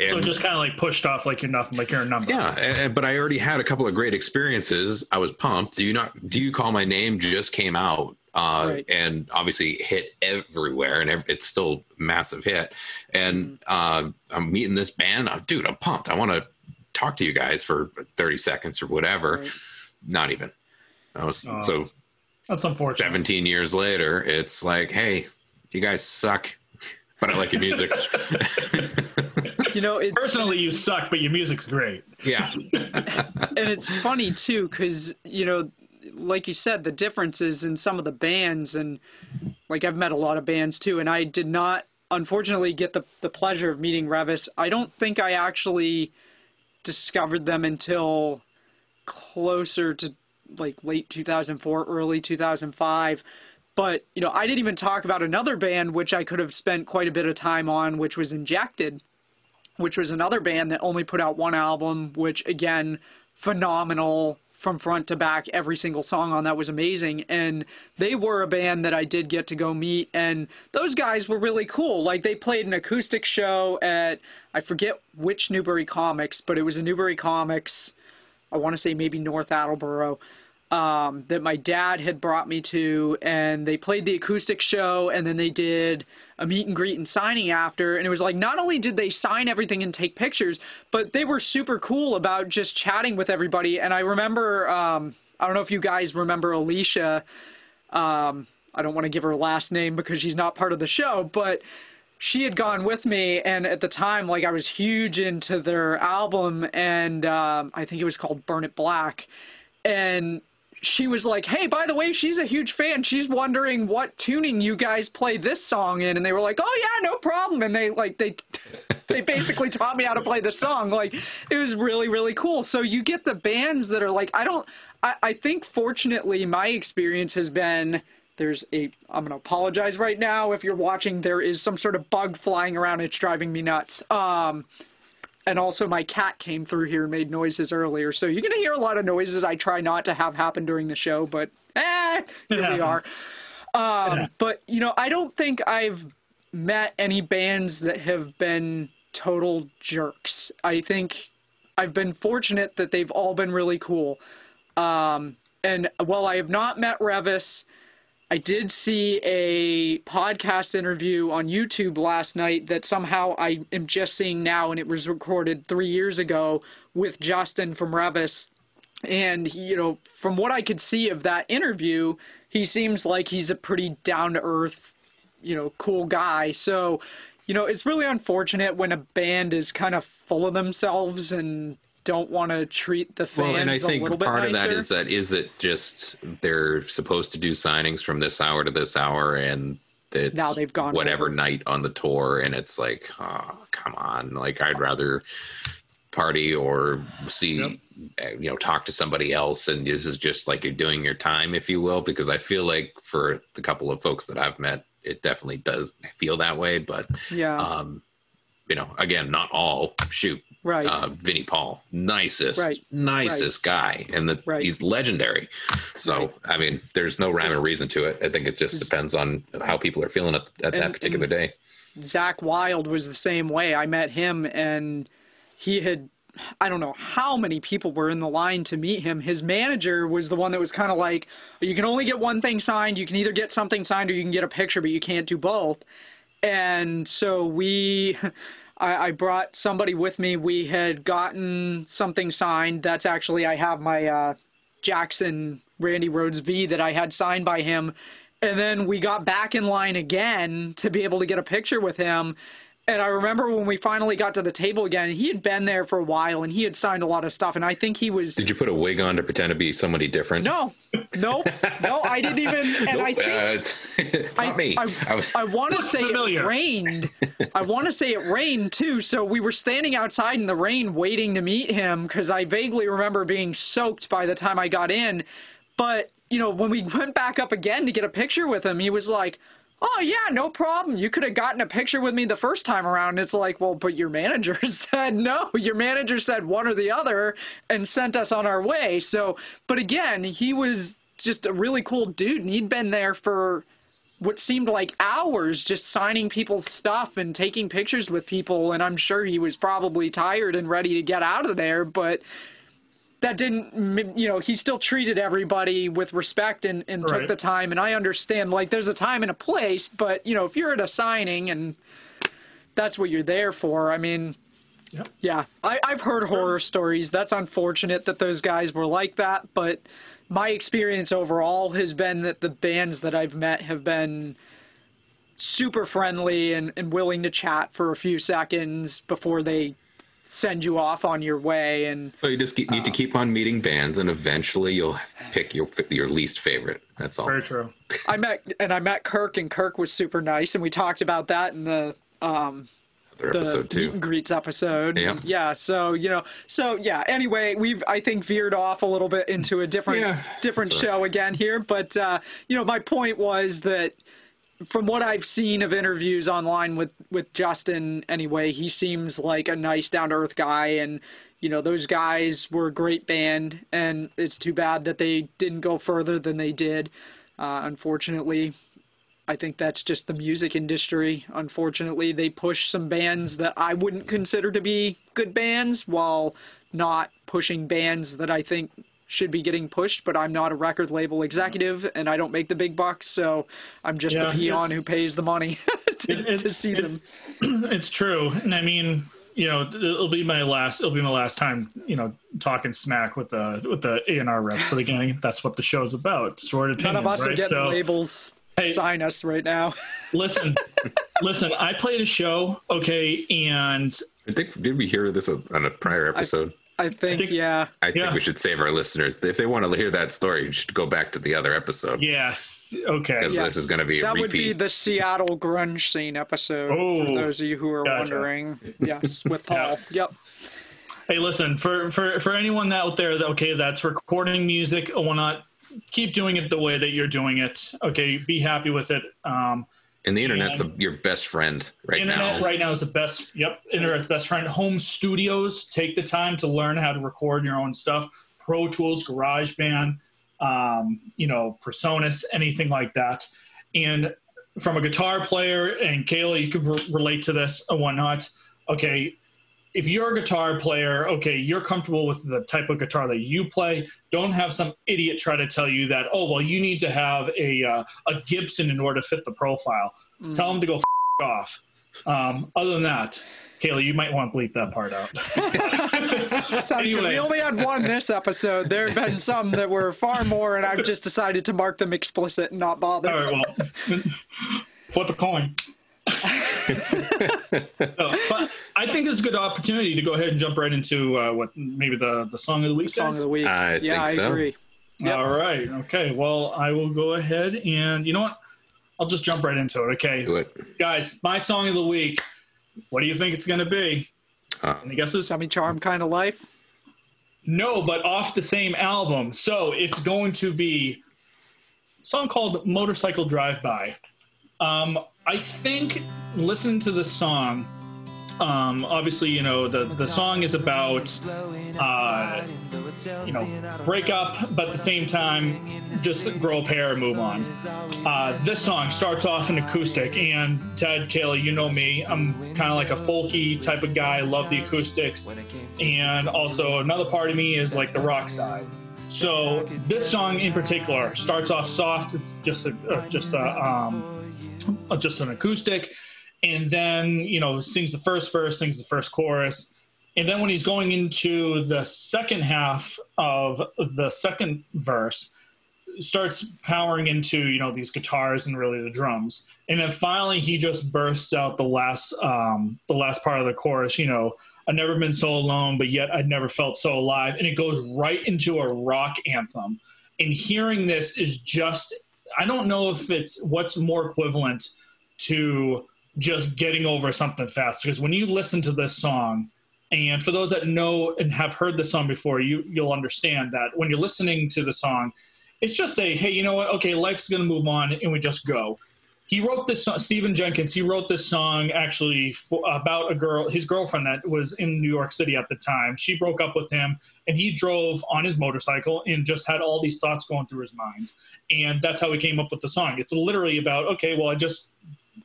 and, so just kind of like pushed off, like you're nothing, like you're a number. Yeah, and, but I already had a couple of great experiences. I was pumped. Do you not? Do you call my name? Just came out, uh, right. and obviously hit everywhere, and every, it's still a massive hit. And uh, I'm meeting this band. Oh, dude, I'm pumped. I want to talk to you guys for thirty seconds or whatever. Right. Not even. I was, uh, so that's unfortunate. seventeen years later, it's like, hey, you guys suck, but I like your music. You know, it's, personally, it's, you suck, but your music's great. Yeah. And it's funny, too, because, you know, like you said, the differences in some of the bands, and like I've met a lot of bands, too, and I did not, unfortunately, get the, the pleasure of meeting Revis. I don't think I actually discovered them until closer to like late two thousand four, early two thousand five. But, you know, I didn't even talk about another band, which I could have spent quite a bit of time on, which was Injected, which was another band that only put out one album, which again, phenomenal from front to back. Every single song on that was amazing. And they were a band that I did get to go meet. And those guys were really cool. Like they played an acoustic show at, I forget which Newbury Comics, but it was a Newbury Comics, I want to say maybe North Attleboro, um, that my dad had brought me to, and they played the acoustic show, and then they did a meet and greet and signing after, and it was like, not only did they sign everything and take pictures, but they were super cool about just chatting with everybody. And I remember, um, I don't know if you guys remember Alicia, um, I don't want to give her last name because she's not part of the show, but she had gone with me, and at the time, like, I was huge into their album, and um, I think it was called Burn It Black, and she was like, hey, by the way, she's a huge fan. She's wondering what tuning you guys play this song in, and they were like, oh, yeah, no problem, and they, like, they they basically taught me how to play the song. Like, it was really, really cool. So you get the bands that are like, I don't, I, I think, fortunately, my experience has been, there's a, I'm going to apologize right now. If you're watching, there is some sort of bug flying around. It's driving me nuts. Um, and also my cat came through here and made noises earlier. So you're going to hear a lot of noises I try not to have happen during the show, but eh, here yeah. we are. Um, yeah. But, you know, I don't think I've met any bands that have been total jerks. I think I've been fortunate that they've all been really cool. Um, and while I have not met Revis, I did see a podcast interview on YouTube last night that somehow I am just seeing now, and it was recorded three years ago with Justin from Revis. And, you know, from what I could see of that interview, he seems like he's a pretty down-to-earth, you know, cool guy. So, you know, it's really unfortunate when a band is kind of full of themselves and don't want to treat the fans well, and I think a little bit nicer. Part of that is that is it just they're supposed to do signings from this hour to this hour, and it's now they've gone whatever over. Night on the tour, and it's like, oh, come on! Like I'd rather party or see, yep. you know, talk to somebody else. And this is just like you're doing your time, if you will, because I feel like for the couple of folks that I've met, it definitely does feel that way. But, yeah. um, you know, again, not all shoot. Right. Uh, Vinnie Paul, nicest, right. nicest right. guy. And the, right. he's legendary. So, right. I mean, there's no rhyme or reason to it. I think it just depends on how people are feeling at, at and, that particular day. Zakk Wylde was the same way. I met him and he had, I don't know how many people were in the line to meet him. His manager was the one that was kind of like, you can only get one thing signed. You can either get something signed or you can get a picture, but you can't do both. And so we... I brought somebody with me. We had gotten something signed. That's actually, I have my uh, Jackson Randy Rhodes V that I had signed by him. And then we got back in line again to be able to get a picture with him. And I remember when we finally got to the table again, he had been there for a while and he had signed a lot of stuff. And I think he was... Did you put a wig on to pretend to be somebody different? No, no, no, I didn't even. And nope, I think uh, it's, it's I, not me. I, I, I want to say familiar. It rained. I want to say it rained too. So we were standing outside in the rain waiting to meet him because I vaguely remember being soaked by the time I got in. But, you know, when we went back up again to get a picture with him, he was like, oh, yeah, no problem. You could have gotten a picture with me the first time around. It's like, well, but your manager said no. Your manager said one or the other and sent us on our way. So, but again, he was just a really cool dude, and he'd been there for what seemed like hours just signing people's stuff and taking pictures with people, and I'm sure he was probably tired and ready to get out of there, but... that didn't, you know, he still treated everybody with respect and, and right. took the time. And I understand, like, there's a time and a place, but, you know, if you're at a signing and that's what you're there for, I mean, yep. yeah, I, I've heard horror stories. That's unfortunate that those guys were like that. But my experience overall has been that the bands that I've met have been super friendly and, and willing to chat for a few seconds before they send you off on your way. And so you just keep, need um, to keep on meeting bands, and eventually you'll pick your your least favorite. That's all. Very true. I met and I met Kirk, and Kirk was super nice, and we talked about that in the um Other the episode too. Meet and greets episode. Yeah. yeah. So you know. So yeah. Anyway, we've I think veered off a little bit into a different yeah, different show right. again here, but uh, you know, my point was that, from what I've seen of interviews online with, with Justin anyway, he seems like a nice down-to-earth guy, and, you know, those guys were a great band, and it's too bad that they didn't go further than they did. Uh, unfortunately, I think that's just the music industry. Unfortunately, they push some bands that I wouldn't consider to be good bands while not pushing bands that I think should be getting pushed, but I'm not a record label executive and I don't make the big bucks, so I'm just yeah, the peon who pays the money to, it, it, to see it, them. It's true. And I mean, you know, it'll be my last, it'll be my last time, you know, talking smack with the, with the A and R reps for the gang. That's what the show's about. Distorted Opinions. None of us right? are getting so, labels to hey, sign us right now. listen, listen, I played a show. Okay. And I think, did we hear this on a prior episode? I, I think, I think, yeah. I think yeah. we should save our listeners. If they want to hear that story, you should go back to the other episode. Yes. Okay. Because yes. this is going to be a repeat. That would be the Seattle grunge scene episode, oh, for those of you who are gotcha. wondering. Yes, with Paul. Yeah. Yep. Hey, listen, for, for, for anyone out there, that, okay, that's recording music or whatnot, keep doing it the way that you're doing it. Okay, be happy with it. Um, And the internet's and a, your best friend right internet now. Internet right now is the best. Yep, internet's best friend. Home studios, take the time to learn how to record your own stuff. Pro Tools, GarageBand, um, you know, Presonus, anything like that. And from a guitar player, and Kayla, you could re- relate to this and whatnot. Okay, if you're a guitar player, okay, you're comfortable with the type of guitar that you play. Don't have some idiot try to tell you that, oh, well, you need to have a uh, a Gibson in order to fit the profile. Mm. Tell them to go f- off. Um, other than that, Kayla, you might want to bleep that part out. Sounds good. We only had one this episode. There have been some that were far more, and I've just decided to mark them explicit and not bother. All right, well, flip a coin. No, but I think this is a good opportunity to go ahead and jump right into uh, what maybe the, the song of the week. The song is? of the week. I yeah, think I so. agree. Yep. All right. Okay. Well, I will go ahead and you know what? I'll just jump right into it. Okay, do it. Guys, my song of the week. What do you think it's going to be? Uh, Any guesses? Semi-charm kind of life? No, but off the same album. So it's going to be a song called Motorcycle Drive-By. Um, I think, listen to the song. Um, obviously, you know, the, the song is about, uh, you know, break up, but at the same time, just grow a pair and move on. Uh, this song starts off in acoustic, and Ted, Kayla, you know me, I'm kind of like a folky type of guy, love the acoustics, and also another part of me is like the rock side. So this song in particular starts off soft, it's just a, uh, just a, um, just an acoustic. And then, you know, sings the first verse, sings the first chorus. And then when he's going into the second half of the second verse, starts powering into, you know, these guitars and really the drums. And then finally, he just bursts out the last, um, the last part of the chorus, you know, I've never been so alone, but yet I'd never felt so alive. And it goes right into a rock anthem. And hearing this is just, I don't know if it's what's more equivalent to just getting over something fast, because when you listen to this song, and for those that know and have heard the song before, you you'll understand that when you're listening to the song, it's just say, hey, you know what? Okay, life's going to move on, and we just go. He wrote this song, Stephen Jenkins. He wrote this song actually for, about a girl, his girlfriend that was in New York City at the time. She broke up with him, and he drove on his motorcycle and just had all these thoughts going through his mind, and that's how he came up with the song. It's literally about, okay, well, I just,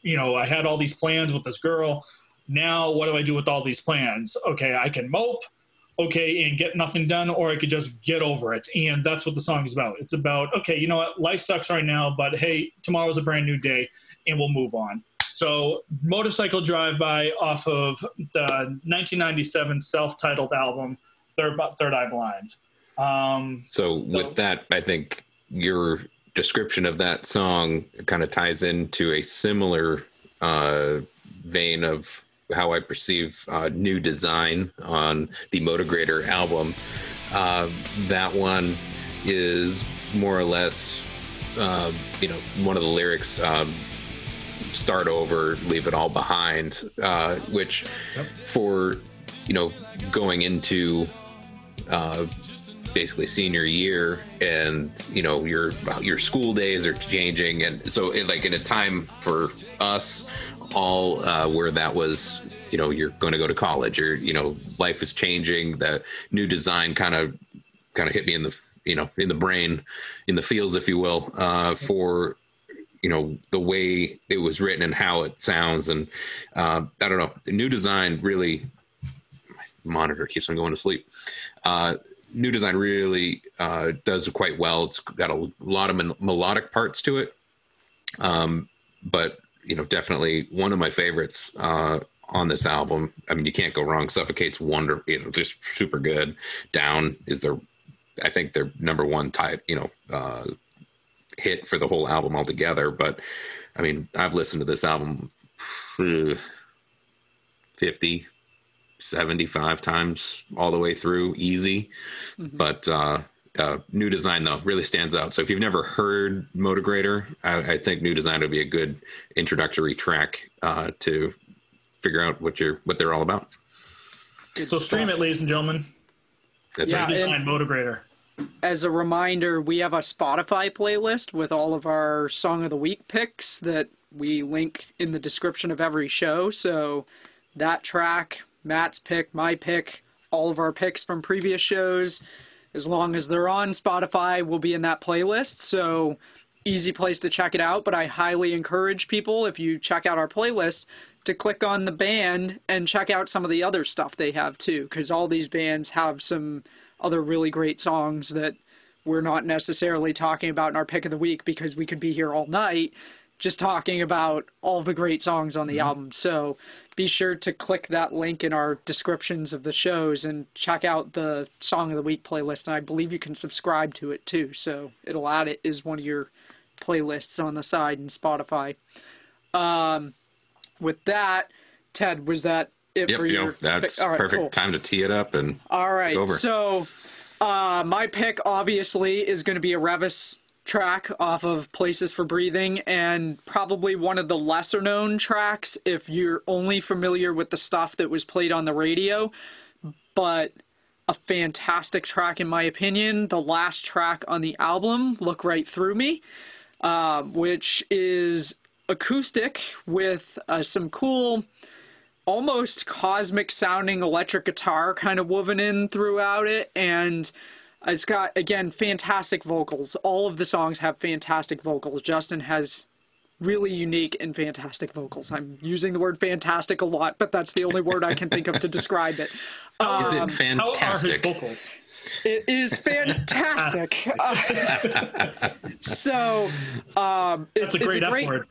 you know, I had all these plans with this girl. Now what do I do with all these plans? Okay, I can mope, okay, and get nothing done, or I could just get over it. And that's what the song is about. It's about, okay, you know what? Life sucks right now, but hey, tomorrow's a brand new day, and we'll move on. So Motorcycle Drive-By off of the nineteen ninety-seven self-titled album, Third, Third Eye Blind. Um, so with so- that, I think you're... description of that song kind of ties into a similar uh, vein of how I perceive uh, New Design on the Motograter album. Uh, that one is more or less, uh, you know, one of the lyrics, um, start over, leave it all behind, uh, which for, you know, going into uh, basically senior year, and you know your your school days are changing, and so it, like in a time for us all uh where that was, you know, you're going to go to college, or you know, life is changing. The New Design kind of kind of hit me in the, you know, in the brain, in the feels, if you will, uh for, you know, the way it was written and how it sounds. And uh I don't know, the New Design really, my monitor keeps on going to sleep. uh New Design really uh, does quite well. It's got a lot of mel- melodic parts to it. Um, but, you know, definitely one of my favorites uh, on this album. I mean, you can't go wrong. Suffocate's wonderful. It's just super good. Down is their, I think, their number one type, you know, uh, hit for the whole album altogether. But, I mean, I've listened to this album fifty, seventy-five times all the way through, easy. Mm-hmm. But uh, uh, New Design, though, really stands out. So if you've never heard Motograter, I, I think New Design would be a good introductory track uh, to figure out what you're what they're all about. Good so stuff. Stream it, ladies and gentlemen. That's yeah, right. New Design, Motograter. As a reminder, we have a Spotify playlist with all of our Song of the Week picks that we link in the description of every show. So that track, Matt's pick, my pick, all of our picks from previous shows, as long as they're on Spotify, will be in that playlist. So easy place to check it out. But I highly encourage people, if you check out our playlist, to click on the band and check out some of the other stuff they have too, because all these bands have some other really great songs that we're not necessarily talking about in our pick of the week, because we could be here all night just talking about all the great songs on the mm-hmm. album. So be sure to click that link in our descriptions of the shows and check out the Song of the Week playlist. And I believe you can subscribe to it too. So it'll add it as one of your playlists on the side in Spotify. Um, with that, Ted, was that it yep, for you? Yep, that's all right, perfect cool. Time to tee it up and all right, over. So uh, my pick obviously is going to be a Revis track off of Places for Breathing, and probably one of the lesser known tracks if you're only familiar with the stuff that was played on the radio, but a fantastic track in my opinion. The last track on the album, Look Right Through Me, uh, which is acoustic with uh, some cool, almost cosmic sounding electric guitar kind of woven in throughout it, and it's got, again, fantastic vocals. All of the songs have fantastic vocals. Justin has really unique and fantastic vocals. I'm using the word fantastic a lot, but that's the only word I can think of to describe it. Um, is it fantastic? How are his vocals? It is fantastic. Uh, so um, it, that's a great, it's a great F word.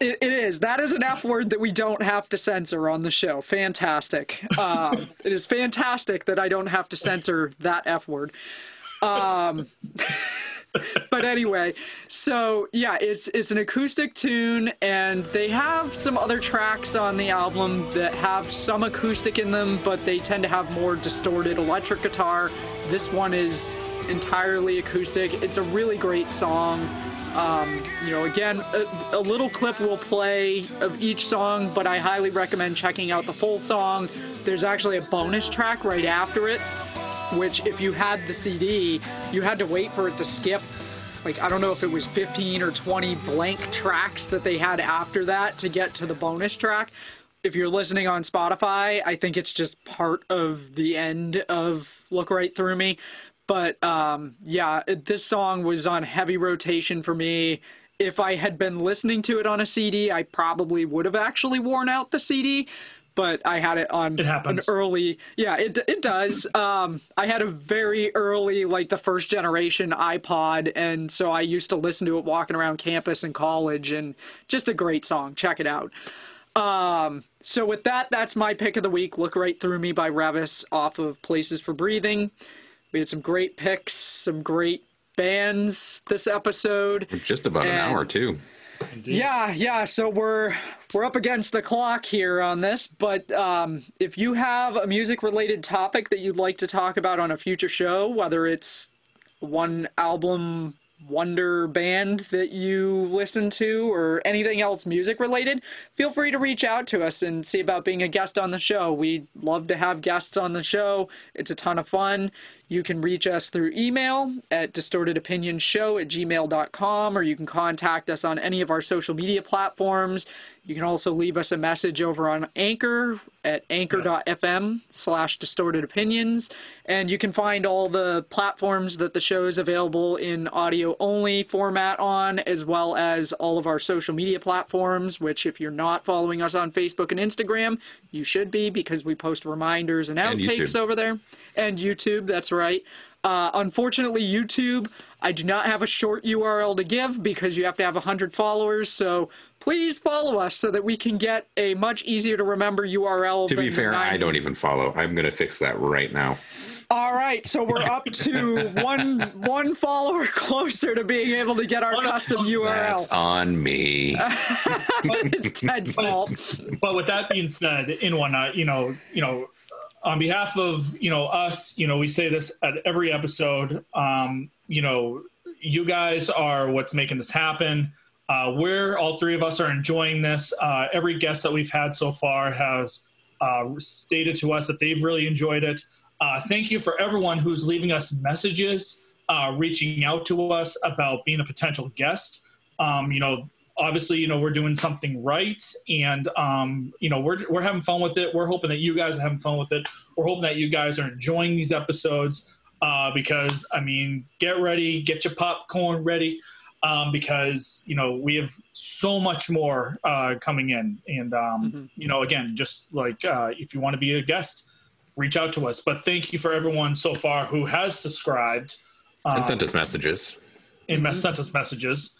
It, it is. That is an F word that we don't have to censor on the show. Fantastic. Um, it is fantastic that I don't have to censor that F word. Um, but anyway, so yeah, it's it's an acoustic tune, and they have some other tracks on the album that have some acoustic in them, but they tend to have more distorted electric guitar. This one is entirely acoustic. It's a really great song. Um, you know, again, a, a little clip will play of each song, but I highly recommend checking out the full song. There's actually a bonus track right after it, which if you had the C D, you had to wait for it to skip. Like, I don't know if it was fifteen or twenty blank tracks that they had after that to get to the bonus track. If you're listening on Spotify, I think it's just part of the end of Look Right Through Me. But, um, yeah, this song was on heavy rotation for me. If I had been listening to it on a C D, I probably would have actually worn out the C D, but I had it on it an early... Yeah, it it does. Um, I had a very early, like, the first generation iPod, and so I used to listen to it walking around campus in college, and just a great song. Check it out. Um, so with that, that's my pick of the week, Look Right Through Me by Revis off of Places for Breathing. We had some great picks, some great bands this episode. Just about and, an hour, too. Indeed. Yeah, yeah. So we're we're up against the clock here on this. But um, if you have a music-related topic that you'd like to talk about on a future show, whether it's one album wonder band that you listen to or anything else music-related, feel free to reach out to us and see about being a guest on the show. We'd love to have guests on the show. It's a ton of fun. You can reach us through email at distorted opinions show at gmail dot com, or you can contact us on any of our social media platforms. You can also leave us a message over on Anchor at anchor dot f m slash distorted opinions. And you can find all the platforms that the show is available in audio-only format on, as well as all of our social media platforms, which if you're not following us on Facebook and Instagram, you should be, because we post reminders and outtakes and over there. And YouTube, that's right. Right. Uh, unfortunately, YouTube, I do not have a short U R L to give because you have to have one hundred followers. So please follow us so that we can get a much easier to remember U R L. To be fair, I don't even follow. I'm going to fix that right now. All right. So we're up to one one follower closer to being able to get our oh, custom U R L. That's on me. It's Ted's fault. But with that being said, in one, uh, you know, you know, on behalf of, you know, us, you know, we say this at every episode, um, you know, you guys are what's making this happen. Uh, we're, all three of us are enjoying this. Uh, every guest that we've had so far has uh, stated to us that they've really enjoyed it. Uh, thank you for everyone who's leaving us messages, uh, reaching out to us about being a potential guest. Um, you know, obviously, you know, we're doing something right, and, um, you know, we're we're having fun with it. We're hoping that you guys are having fun with it. We're hoping that you guys are enjoying these episodes uh, because, I mean, get ready, get your popcorn ready, um, because, you know, we have so much more uh, coming in. And, um, mm-hmm. you know, again, just like uh, if you want to be a guest, reach out to us. But thank you for everyone so far who has subscribed. Um, and sent us messages. And mm-hmm. sent us messages.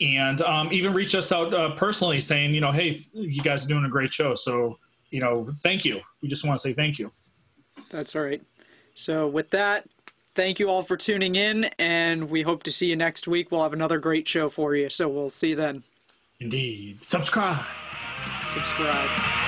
And um, even reach us out uh, personally saying, you know, hey, you guys are doing a great show. So, you know, thank you. We just want to say thank you. That's all right. So with that, thank you all for tuning in. And we hope to see you next week. We'll have another great show for you. So we'll see you then. Indeed. Subscribe. Subscribe.